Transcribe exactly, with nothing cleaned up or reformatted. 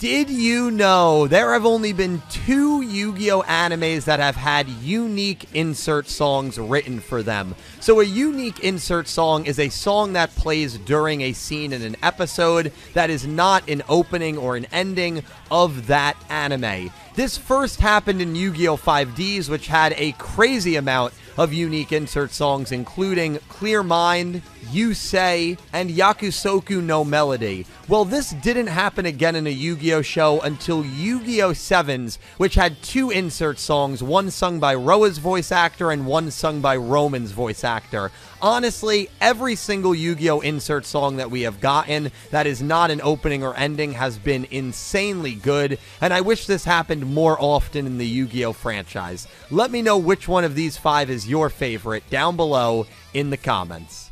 Did you know there have only been two Yu-Gi-Oh! Animes that have had unique insert songs written for them? So a unique insert song is a song that plays during a scene in an episode that is not an opening or an ending of that anime. This first happened in Yu-Gi-Oh! five Ds, which had a crazy amount of unique insert songs, including Clear Mind, You Say, and Yakusoku No Melody. Well, this didn't happen again in a Yu-Gi-Oh! show until Yu-Gi-Oh! sevens, which had two insert songs, one sung by Roa's voice actor and one sung by Roman's voice actor. Honestly, every single Yu-Gi-Oh! insert song that we have gotten that is not an opening or ending has been insanely good, and I wish this happened more often in the Yu-Gi-Oh! franchise. Let me know which one of these five is your favorite down below in the comments.